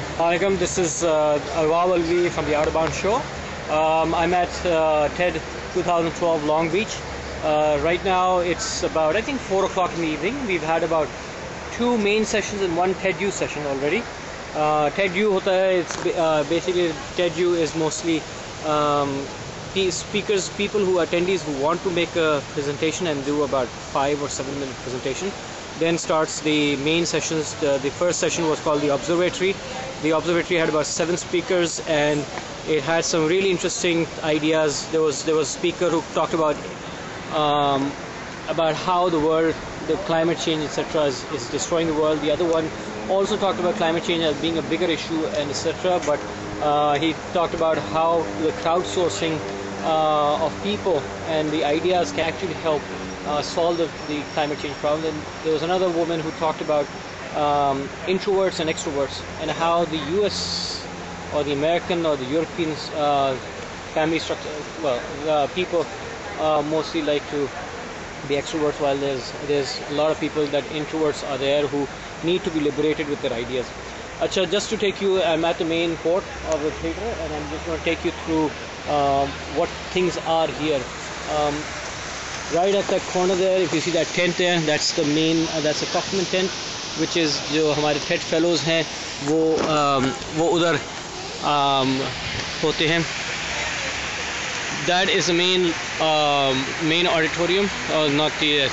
Assalamualaikum. This is Awab Alvi from the Outerbound Show. I'm at TED 2012 Long Beach. Right now it's about, I think, 4 o'clock in the evening. We've had about 2 main sessions and 1 TEDU session already. TEDU hota hai, basically TEDU is mostly speakers, people who attendees who want to make a presentation and do about 5 or 7 minute presentation. Then starts the main sessions. The first session was called the Observatory. The Observatory had about 7 speakers and it had some really interesting ideas. There was a speaker who talked about how the world, the climate change, etc. is destroying the world. The other one also talked about climate change as being a bigger issue and etc. But he talked about how the crowdsourcing of people and the ideas can actually help solve the climate change problem. And there was another woman who talked about introverts and extroverts and how the US or the American or the European family structure, people mostly like to be extroverts, while there's a lot of people that introverts are there who need to be liberated with their ideas. Achha, just to take you, I'm at the main port of the theater and I'm just going to take you through what things are here. Right at that corner there, if you see that tent there, that's the main, that's a Kaufman tent, which is जो हमारे TED fellows हैं, वो उधर होते हैं. That is the main auditorium, not the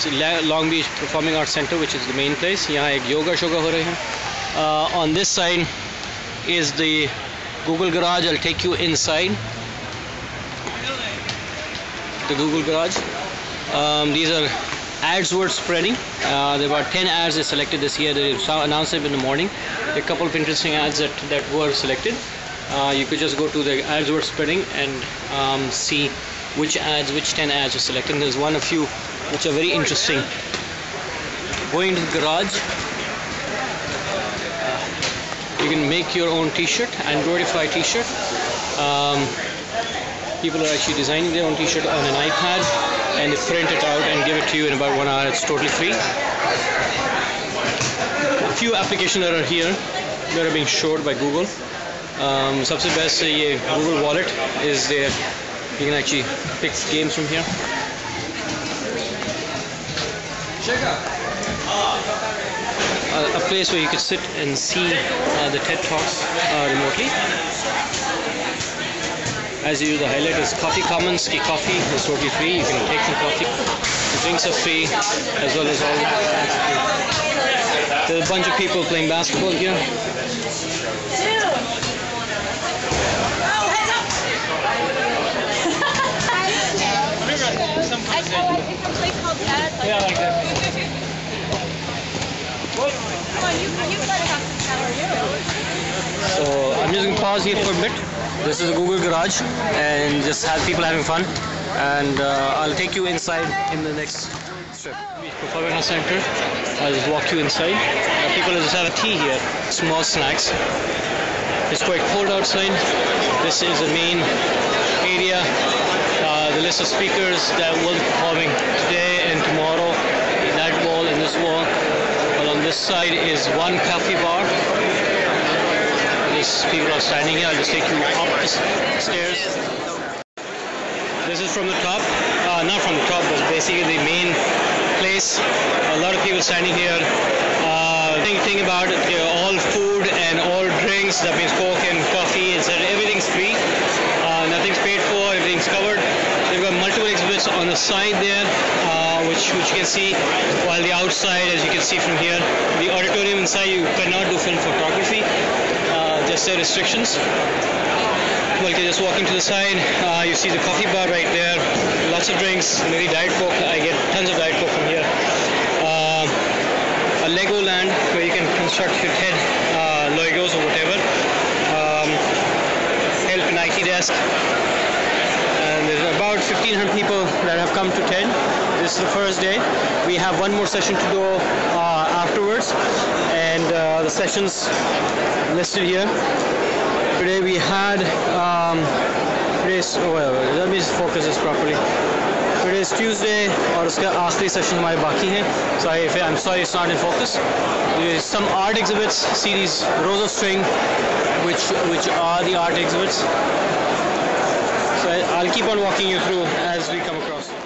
Long Beach Performing Arts Center, which is the main place. यहाँ एक yoga shoga हो रहे हैं. On this side is the Google Garage. I'll take you inside the Google Garage. These are ads worth spreading. There were 10 ads they selected this year. They announced it in the morning. A couple of interesting ads that were selected. You could just go to the ads worth spreading and see which 10 ads were selected. There's a few which are very interesting. Going to the garage, you can make your own t-shirt, Androidify t-shirt. People are actually designing their own t-shirt on an iPad and they print it out and give it to you in about 1 hour. It's totally free. A few applications that are here that are being showed by Google. Sabse best Google Wallet is there. You can actually pick games from here. A place where you could sit and see the TED Talks remotely. As usual, the highlight is coffee commons. Ki coffee is totally free. You can take some coffee. The drinks are free, as well as all that. There's a bunch of people playing basketball here. Yeah, like that. So I'm just going to pause here for a bit. This is a Google Garage and just have people having fun, and I'll take you inside in the next strip. Performing Arts Center, I'll just walk you inside. People just have a tea here, small snacks. It's quite cold outside. This is the main area. The list of speakers that will be performing today and tomorrow, in that wall and this wall. Well, on this side is one coffee bar. People are standing here. I'll just take you up the stairs. This is from the top, not from the top, but basically the main place. A lot of people standing here. Think about it, all food and all drinks, that means Coke and coffee, etc. Everything's free, nothing's paid for, everything's covered. They've got multiple exhibits on the side there, which you can see, while the outside, as you can see from here, the auditorium inside, you cannot do film photography. Just their restrictions. Well, you're just walking to the side. You see the coffee bar right there. Lots of drinks. Maybe Diet Coke. I get tons of Diet Coke from here. A Lego land where you can construct your TED Legos or whatever. Help an IT desk. And there's about 1,500 people that have come to TED. This is the first day. We have 1 more session to go afterwards. And the sessions listed here. Today we had, let me focus this properly. Today today is Tuesday और उसका आखिरी session हमारे बाकी हैं. So I'm sorry it's not in focus. There's some art exhibits, series Rows of String, which are the art exhibits. So I'll keep on walking you through as we come across.